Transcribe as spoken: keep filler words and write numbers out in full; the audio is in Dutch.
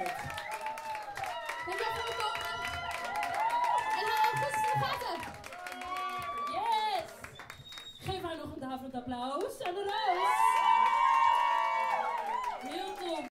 Gold. Dankjewel voor het komen. En hallo Christel Vater. Yes. Geef haar nog een daverend applaus. En de roos. Heel tof.